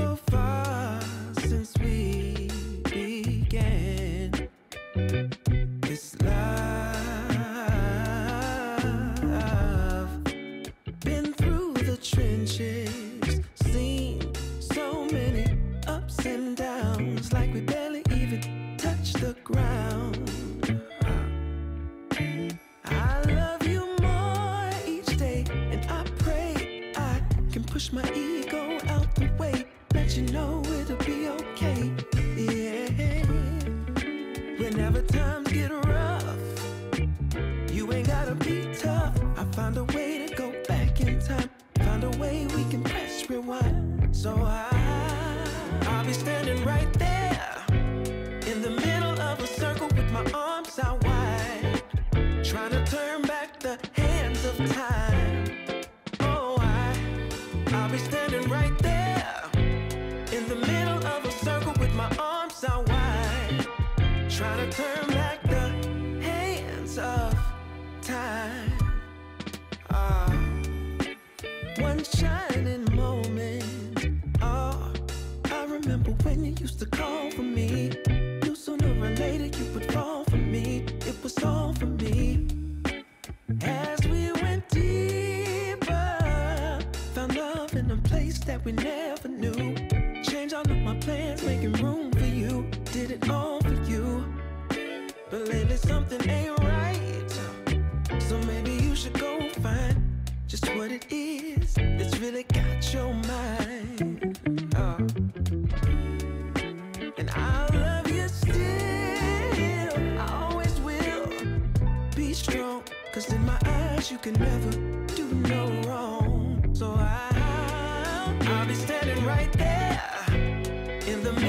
so far since we began this love. Been through the trenches, seen so many ups and downs, like we barely even touched the ground. I love you more each day, and I pray I can push my ego out the way. Let you know it'll be okay, yeah. Whenever times get rough, you ain't gotta be tough. I found a way to go back in time, found a way we can press rewind. So I'll be standing right there in the middle of a circle with my arms out wide, trying to turn back the hands of time. Oh, I'll be standing right there in the middle of a circle with my arms out wide, trying to turn back the hands of time. One shining moment. Oh, I remember when you used to call for me. Knew sooner or later you would fall for me. It was all for me. As we went deeper, found love in a place that we never knew. Changed all of my plans, making room for you. Did it all for you. But lately something ain't right, so maybe you should go find just what it is that's really got your mind. And I love you still, I always will. Be strong, cause in my eyes you can never do no wrong. So I'll be standing right there in the